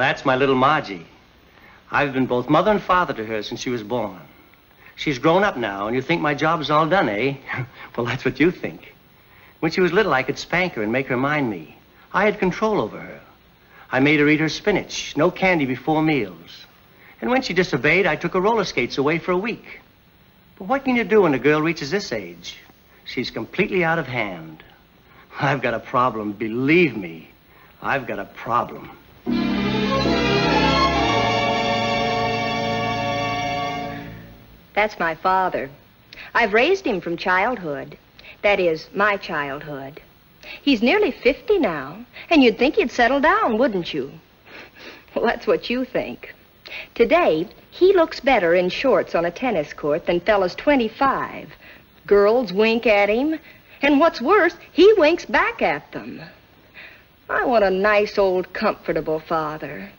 that's my little Margie. I've been both mother and father to her since she was born. She's grown up now, and you think my job's all done, eh? Well, that's what you think. When she was little, I could spank her and make her mind me. I had control over her. I made her eat her spinach, no candy before meals. And when she disobeyed, I took her roller skates away for a week. But what can you do when a girl reaches this age? She's completely out of hand. I've got a problem, believe me. I've got a problem. That's my father. I've raised him from childhood. That is, my childhood. He's nearly 50 now, and you'd think he'd settle down, wouldn't you? Well, that's what you think. Today, he looks better in shorts on a tennis court than fellas 25. Girls wink at him, and what's worse, he winks back at them. I want a nice, old, comfortable father.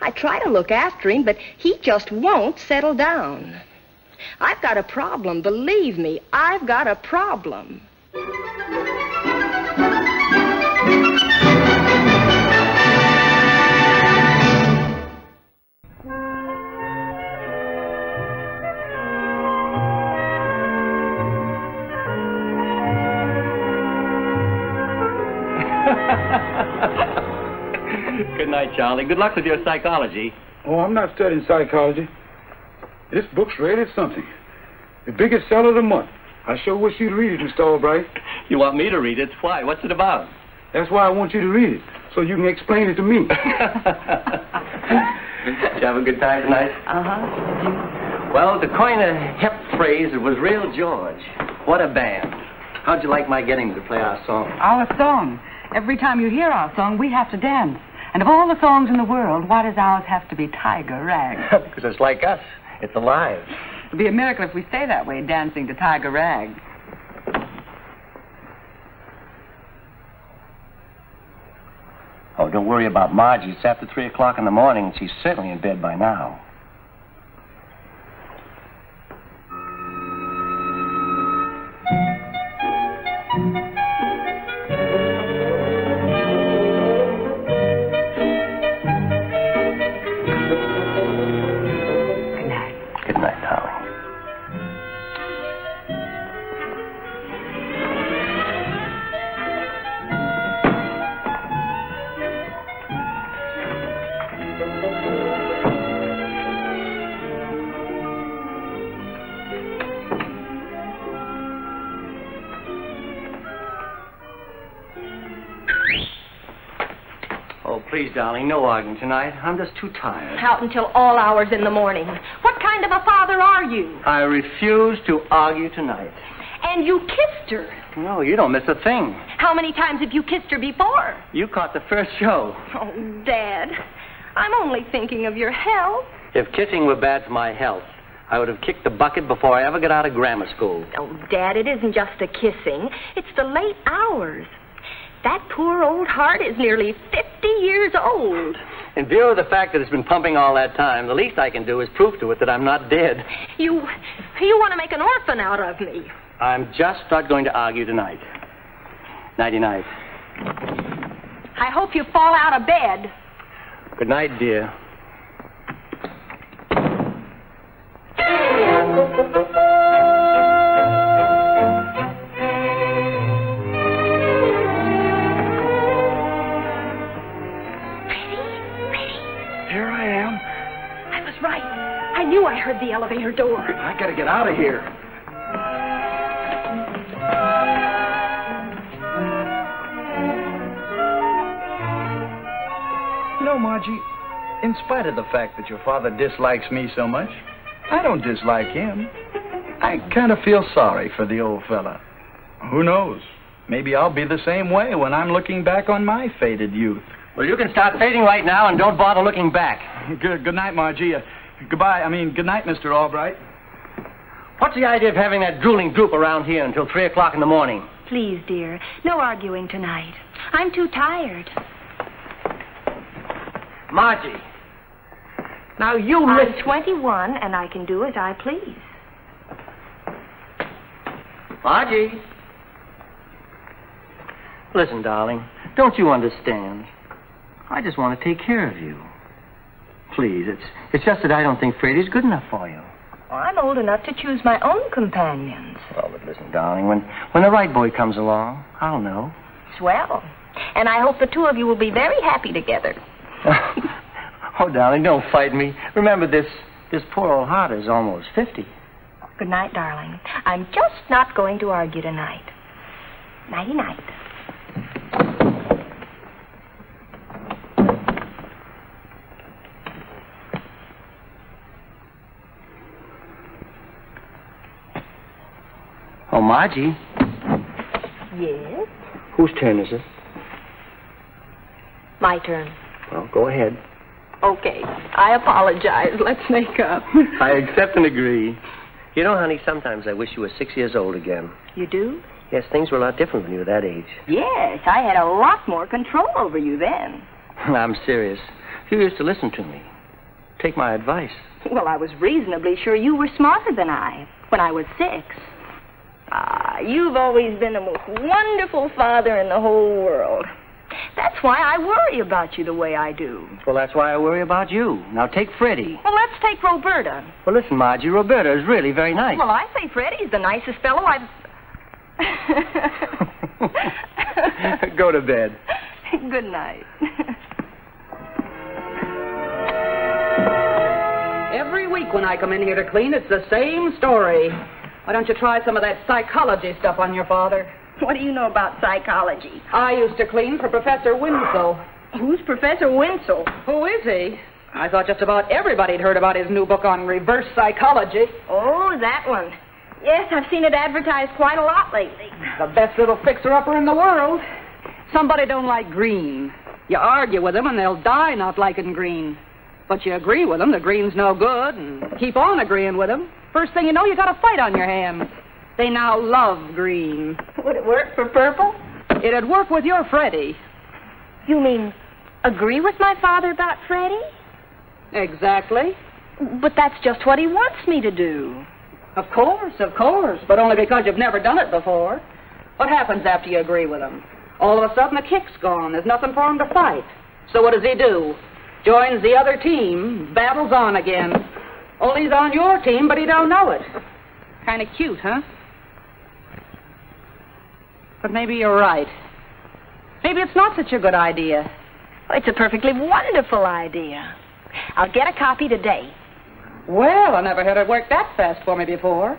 I try to look after him, but he just won't settle down. I've got a problem, believe me, I've got a problem. Good night, Charlie. Good luck with your psychology. Oh, I'm not studying psychology. This book's rated something. The biggest seller of the month. I sure wish you'd read it, Mr. Albright. You want me to read it? Why? What's it about? That's why I want you to read it, so you can explain it to me. Did you have a good time tonight? Uh-huh. Well, to coin a hip phrase, it was Real George. What a band. How'd you like my getting to play our song? Our song? Every time you hear our song, we have to dance. And of all the songs in the world, why does ours have to be Tiger Rag? Because it's like us. It's alive. It'd be a miracle if we stay that way, dancing to Tiger Rag. Oh, don't worry about Margie. It's after 3 o'clock in the morning, and she's certainly in bed by now. Please, darling, no arguing tonight. I'm just too tired. Out until all hours in the morning. What kind of a father are you? I refuse to argue tonight. And you kissed her. No, you don't miss a thing. How many times have you kissed her before? You caught the first show. Oh, Dad, I'm only thinking of your health. If kissing were bad for my health, I would have kicked the bucket before I ever got out of grammar school. Oh, Dad, it isn't just the kissing. It's the late hours. That poor old heart is nearly 50 years old. In view of the fact that it's been pumping all that time, the least I can do is prove to it that I'm not dead. You want to make an orphan out of me. I'm just not going to argue tonight. Nighty-night. I hope you fall out of bed. Good night, dear. The elevator door. I gotta get out of here. You know, Margie, in spite of the fact that your father dislikes me so much, I don't dislike him. I kind of feel sorry for the old fella. Who knows? Maybe I'll be the same way when I'm looking back on my faded youth. Well, you can start fading right now and don't bother looking back. Good night, Margie. Goodbye. I mean, good night, Mr. Albright. What's the idea of having that drooling group around here until 3 o'clock in the morning? Please, dear, no arguing tonight. I'm too tired. Margie, now you... I'm 21, and I can do as I please. Margie. Listen, darling, don't you understand? I just want to take care of you. please. It's just that I don't think Freddie's good enough for you. Oh, I'm old enough to choose my own companions. Oh, but listen, darling, when the right boy comes along, I'll know. Swell. And I hope the two of you will be very happy together. Oh, darling, don't fight me. Remember, this poor old heart is almost 50. Good night, darling. I'm just not going to argue tonight. Nighty-night. Oh, Margie. Yes? Whose turn is it? My turn. Well, go ahead. Okay. I apologize. Let's make up. I accept and agree. You know, honey, sometimes I wish you were 6 years old again. You do? Yes, things were a lot different when you were that age. Yes, I had a lot more control over you then. I'm serious. You used to listen to me. Take my advice. Well, I was reasonably sure you were smarter than I when I was 6. Ah, you've always been the most wonderful father in the whole world. That's why I worry about you the way I do. Well, that's why I worry about you. Now, take Freddie. Well, let's take Roberta. Well, listen, Margie, Roberta is really very nice. Well, I say Freddie's the nicest fellow I've... Go to bed. Good night. Every week when I come in here to clean, it's the same story. Why don't you try some of that psychology stuff on your father? What do you know about psychology? I used to clean for Professor Winslow. Who's Professor Winslow? Who is he? I thought just about everybody had heard about his new book on reverse psychology. Oh, that one. Yes, I've seen it advertised quite a lot lately. The best little fixer-upper in the world. Somebody don't like green. You argue with them and they'll die not liking green. But you agree with them, the green's no good, and keep on agreeing with them. First thing you know, you got a fight on your hands. They now love green. Would it work for purple? It'd work with your Freddie. You mean agree with my father about Freddie? Exactly. But that's just what he wants me to do. Of course, but only because you've never done it before. What happens after you agree with him? All of a sudden, the kick's gone. There's nothing for him to fight. So what does he do? Joins the other team, battles on again. Only he's on your team, but he don't know it. Kind of cute, huh? But maybe you're right. Maybe it's not such a good idea. Well, it's a perfectly wonderful idea. I'll get a copy today. Well, I never heard it work that fast for me before.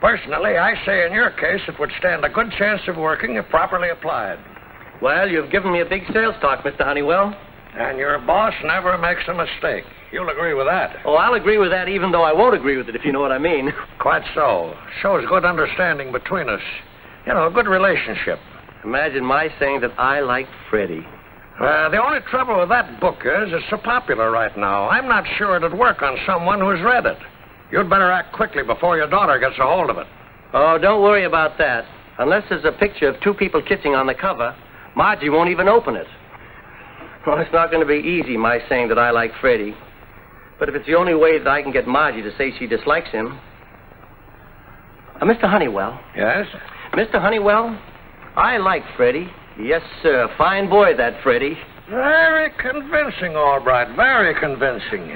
Personally, I say in your case it would stand a good chance of working if properly applied. Well, you've given me a big sales talk, Mr. Honeywell. And your boss never makes a mistake. You'll agree with that. Oh, I'll agree with that even though I won't agree with it, if you know what I mean. Quite so. Shows good understanding between us. You know, a good relationship. Imagine my saying that I liked Freddie. The only trouble with that book is it's so popular right now. I'm not sure it'd work on someone who's read it. You'd better act quickly before your daughter gets a hold of it. Oh, don't worry about that. Unless there's a picture of two people kissing on the cover, Margie won't even open it. Well, it's not going to be easy, my saying that I like Freddie. But if it's the only way that I can get Margie to say she dislikes him... Mr. Honeywell. Yes? Mr. Honeywell, I like Freddie. Yes, sir. Fine boy, that Freddie. Very convincing, Albright. Very convincing.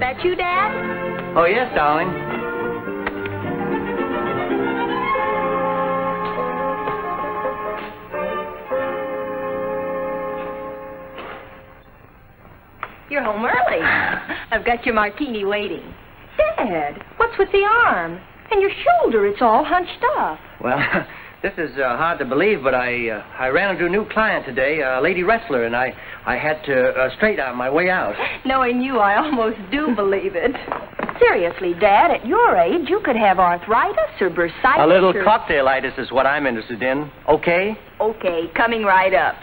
That you, Dad? Oh, yes, darling. You're home early. I've got your martini waiting. Dad, what's with the arm? And your shoulder, it's all hunched up. Well, this is hard to believe, but I ran into a new client today, a lady wrestler, and I had to straight out my way out. Knowing you, I almost do believe it. Seriously, Dad, at your age, you could have arthritis or bursitis. A little cocktailitis is what I'm interested in. Okay? Okay, coming right up.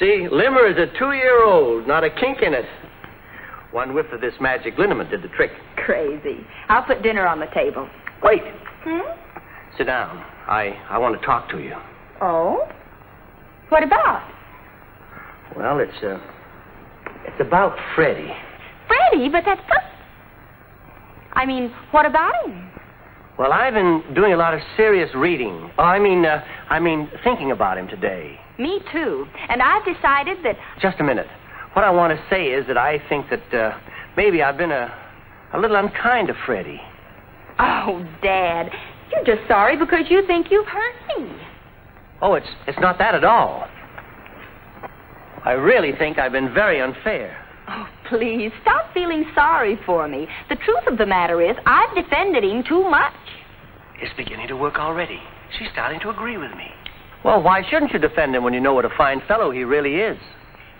See, Limmer is a 2-year-old, not a kink in it. One whiff of this magic liniment did the trick. Crazy. I'll put dinner on the table. Wait. Hmm? Sit down. I want to talk to you. Oh? What about? Well, it's about Freddie. Freddie? But that's... I mean, what about him? Well, I've been doing a lot of serious reading. Oh, I mean thinking about him today. Me too. And I've decided that... Just a minute. What I want to say is that I think that maybe I've been a little unkind to Freddie. Oh, Dad, you're just sorry because you think you've hurt me. Oh, it's not that at all. I really think I've been very unfair. Oh, please, stop feeling sorry for me. The truth of the matter is, I've defended him too much. It's beginning to work already. She's starting to agree with me. Well, why shouldn't you defend him when you know what a fine fellow he really is?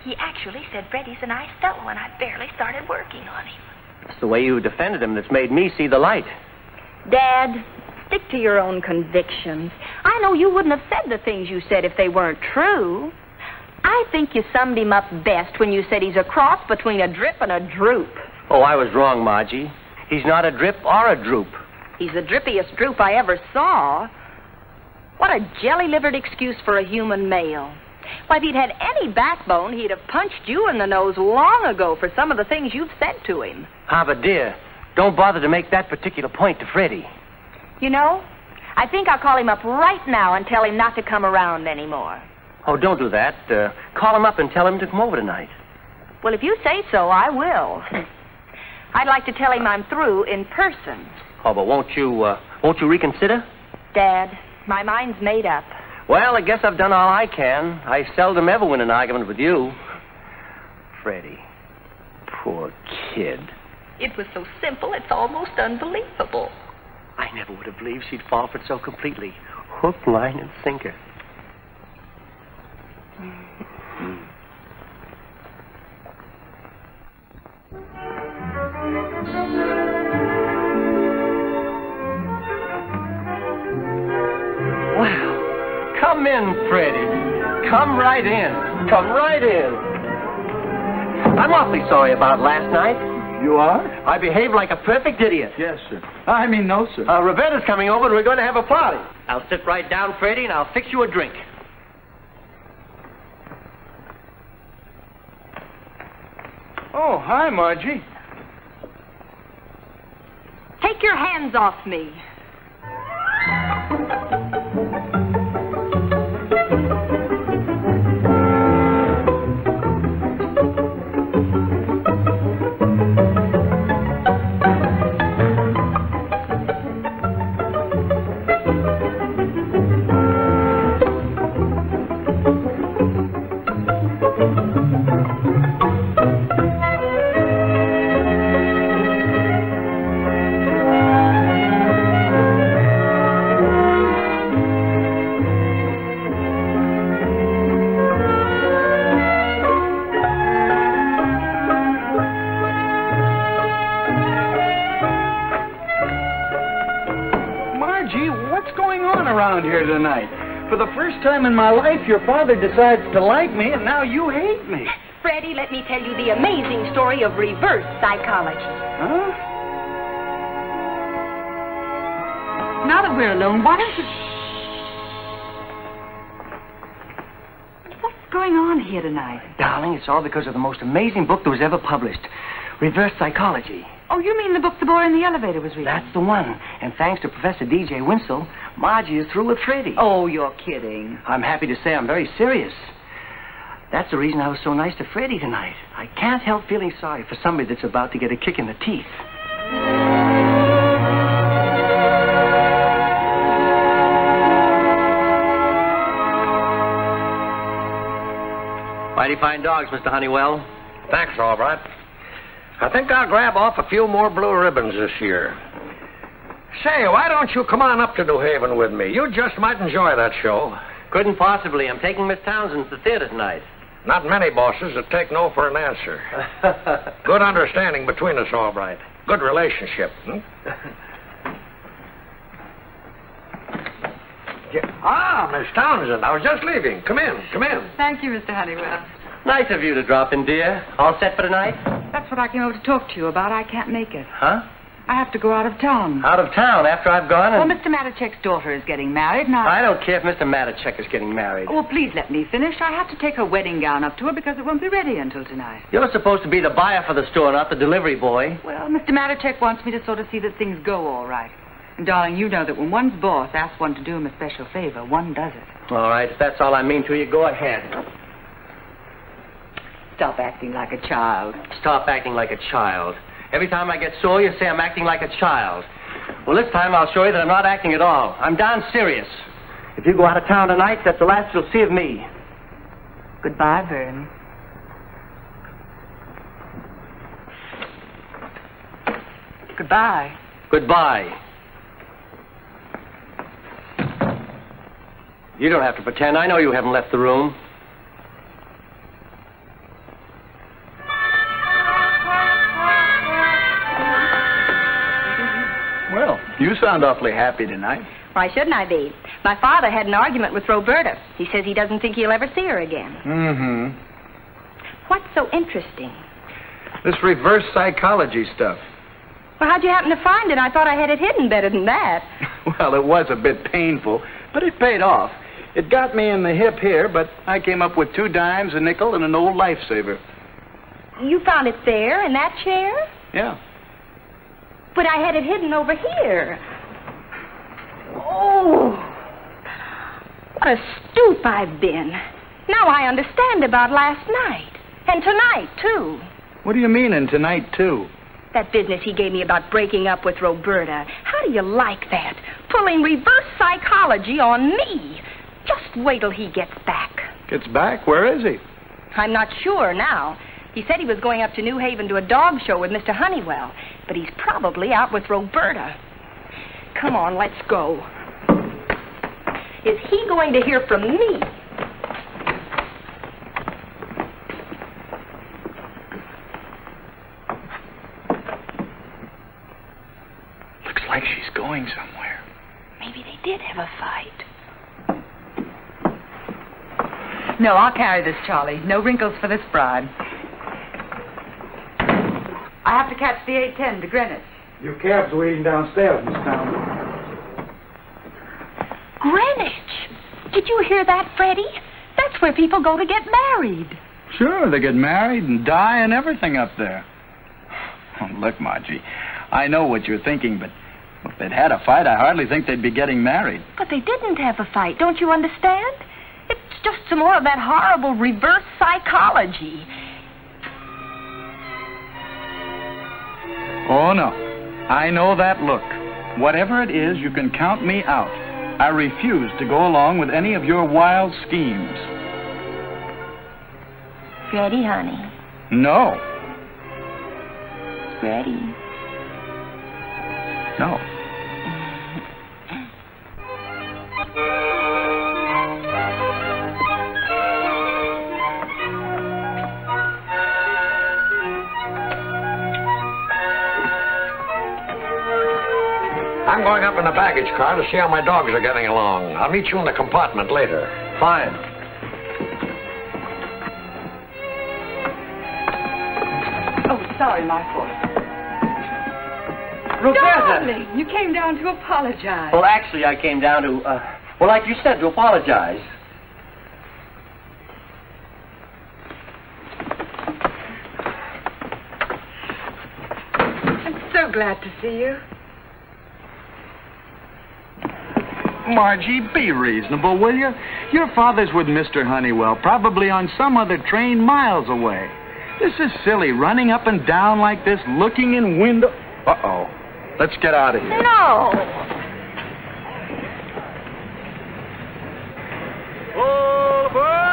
He actually said Freddie's a nice fellow, and I barely started working on him. It's the way you defended him that's made me see the light. Dad, stick to your own convictions. I know you wouldn't have said the things you said if they weren't true. I think you summed him up best when you said he's a cross between a drip and a droop. Oh, I was wrong, Margie. He's not a drip or a droop. He's the drippiest droop I ever saw. What a jelly-livered excuse for a human male. Why, if he'd had any backbone, he'd have punched you in the nose long ago for some of the things you've said to him. Ah, but dear, don't bother to make that particular point to Freddie. You know, I think I'll call him up right now and tell him not to come around anymore. Oh, don't do that. Call him up and tell him to come over tonight. Well, if you say so, I will. I'd like to tell him I'm through in person. Oh, but won't you reconsider? Dad, my mind's made up. Well, I guess I've done all I can. I seldom ever win an argument with you. Freddie, poor kid. It was so simple, it's almost unbelievable. I never would have believed she'd fall for it so completely. Hook, line, and sinker. Wow. Come in, Freddie. Come right in. Come right in. I'm awfully sorry about last night. You are? I behaved like a perfect idiot. Yes, sir. I mean, no, sir. Roberta's coming over and we're going to have a party. I'll sit right down, Freddie, and I'll fix you a drink. Oh, hi, Margie. Take your hands off me. For the first time in my life, your father decides to like me, and now you hate me. Freddie, let me tell you the amazing story of reverse psychology. Huh? Now that we're alone, why don't you... What's going on here tonight? Darling, it's all because of the most amazing book that was ever published. Reverse Psychology. Oh, you mean the book the boy in the elevator was reading? That's the one. And thanks to Professor D.J. Winslow, Margie is through with Freddie. Oh, you're kidding. I'm happy to say I'm very serious. That's the reason I was so nice to Freddie tonight. I can't help feeling sorry for somebody that's about to get a kick in the teeth. Mighty fine dogs, Mr. Honeywell. Thanks, Albright. I think I'll grab off a few more blue ribbons this year. Say, why don't you come on up to New Haven with me? You just might enjoy that show. Couldn't possibly. I'm taking Miss Townsend to the theater tonight. Not many bosses that take no for an answer. Good understanding between us, Albright. Good relationship. Hmm? Ah, Miss Townsend, I was just leaving. Come in, come in. Thank you, Mr. Honeywell. Nice of you to drop in, dear. All set for tonight? That's what I came over to talk to you about. I can't make it. Huh? I have to go out of town. Out of town? After I've gone and... Well, Mr. Matichek's daughter is getting married, and I don't care if Mr. Matichek is getting married. Oh, well, please let me finish. I have to take her wedding gown up to her because it won't be ready until tonight. You're supposed to be the buyer for the store, not the delivery boy. Well, Mr. Matichek wants me to sort of see that things go all right. And, darling, you know that when one's boss asks one to do him a special favor, one does it. All right. If that's all I mean to you, go ahead. Stop acting like a child. Stop acting like a child. Every time I get sore, you say I'm acting like a child. Well, this time I'll show you that I'm not acting at all. I'm darn serious. If you go out of town tonight, that's the last you'll see of me. Goodbye, Vern. Goodbye. Goodbye. You don't have to pretend. I know you haven't left the room. You sound awfully happy tonight. Why shouldn't I be? My father had an argument with Roberta. He says he doesn't think he'll ever see her again. Mm-hmm. What's so interesting? This reverse psychology stuff. Well, how'd you happen to find it? I thought I had it hidden better than that. Well, it was a bit painful, but it paid off. It got me in the hip here, but I came up with 2 dimes, a nickel, and an old lifesaver. You found it there, in that chair? Yeah. But I had it hidden over here. Oh, what a stoop I've been. Now I understand about last night. And tonight, too. What do you mean, and tonight, too? That business he gave me about breaking up with Roberta. How do you like that? Pulling reverse psychology on me. Just wait till he gets back. Gets back? Where is he? I'm not sure now. He said he was going up to New Haven to a dog show with Mr. Honeywell, but he's probably out with Roberta. Come on, let's go. Is he going to hear from me? Looks like she's going somewhere. Maybe they did have a fight. No, I'll carry this, Charlie. No wrinkles for this bride. I have to catch the 8:10 to Greenwich. Your cab's waiting downstairs, Miss Townsend. Greenwich? Did you hear that, Freddie? That's where people go to get married. Sure, they get married and die and everything up there. Oh, look, Margie, I know what you're thinking, but if they'd had a fight, I hardly think they'd be getting married. But they didn't have a fight, don't you understand? It's just some more of that horrible reverse psychology. Oh, no. I know that look. Whatever it is, you can count me out. I refuse to go along with any of your wild schemes. Freddie, honey. No. Freddie. No. I'm going up in the baggage car to see how my dogs are getting along. I'll meet you in the compartment later. Fine. Oh, sorry, my fault. Roberta! Darling, you came down to apologize. Well, actually, I came down to, well, like you said, to apologize. I'm so glad to see you. Margie, be reasonable, will you? Your father's with Mr. Honeywell, probably on some other train miles away. This is silly, running up and down like this, looking in window... Uh-oh. Let's get out of here. No! All aboard!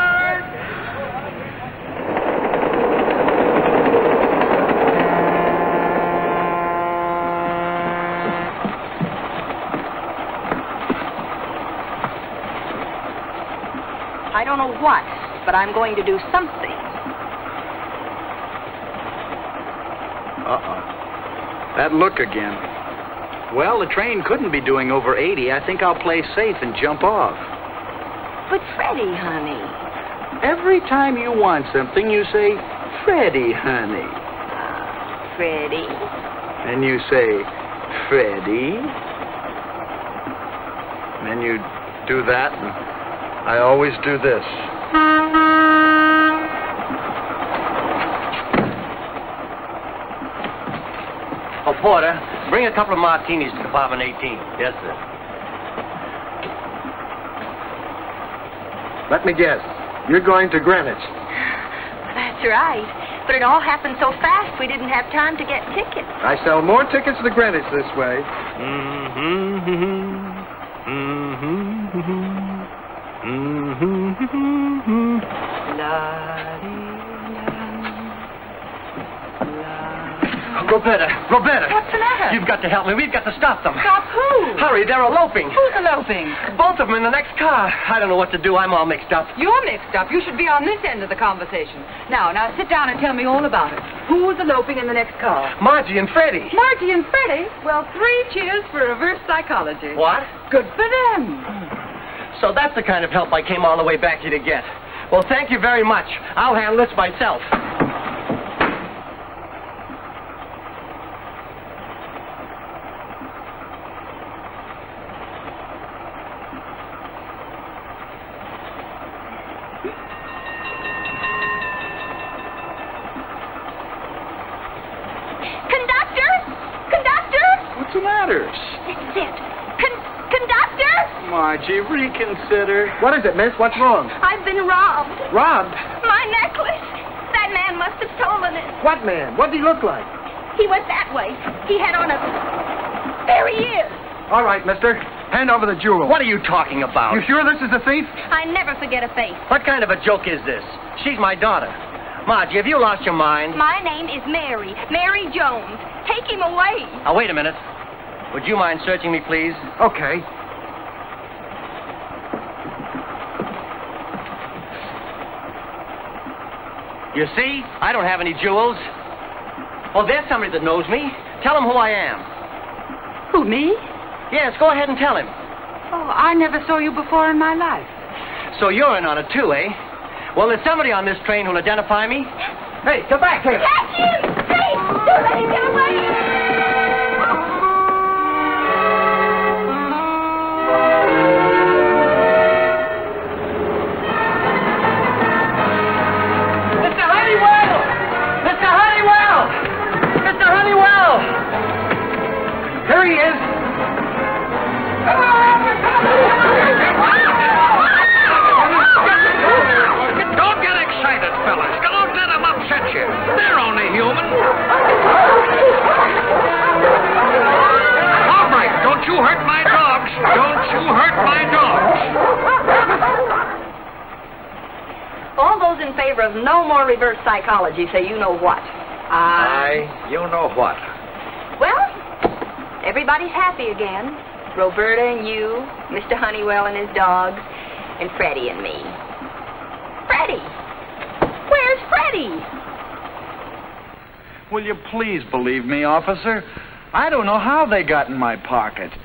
I don't know what, but I'm going to do something. Uh-oh. That look again. Well, the train couldn't be doing over 80. I think I'll play safe and jump off. But Freddie, honey. Every time you want something, you say, Freddie, honey. Freddie. And you say, Freddie. And then you do that, and I always do this. Oh, Porter, bring a couple of martinis to Department 18. Yes, sir. Let me guess. You're going to Greenwich. That's right. But it all happened so fast we didn't have time to get tickets. I sell more tickets to Greenwich this way. Roberta. What's the matter? You've got to help me. We've got to stop them. Stop who? Hurry, they're eloping. Who's eloping? Both of them in the next car. I don't know what to do. I'm all mixed up. You're mixed up. You should be on this end of the conversation. Now, sit down and tell me all about it. Who's eloping in the next car? Margie and Freddie. Margie and Freddie? Well, three cheers for reverse psychology. What? Good for them. So that's the kind of help I came all the way back here to get. Well, thank you very much. I'll handle this myself. Consider. What is it, miss? What's wrong? I've been robbed. Robbed? My necklace. That man must have stolen it. What man? What did he look like? He went that way. He had on a... There he is. All right, mister. Hand over the jewel. What are you talking about? You sure this is a thief? I never forget a thief. What kind of a joke is this? She's my daughter. Margie, have you lost your mind? My name is Mary. Mary Jones. Take him away. Now, wait a minute. Would you mind searching me, please? Okay. You see, I don't have any jewels. Oh, there's somebody that knows me. Tell him who I am. Who, me? Yes, go ahead and tell him. Oh, I never saw you before in my life. So you're in on it too, eh? Well, there's somebody on this train who'll identify me. Hey, come back here. Catch him! Hey, don't let him get away! Here he is. Don't get excited, fellas. Don't let them upset you. They're only human. All right, don't you hurt my dogs. Don't you hurt my dogs. All those in favor of no more reverse psychology say you know what. I you know what. Well... everybody's happy again. Roberta and you, Mr. Honeywell and his dogs, and Freddie and me. Freddie! Where's Freddie? Will you please believe me, officer? I don't know how they got in my pocket.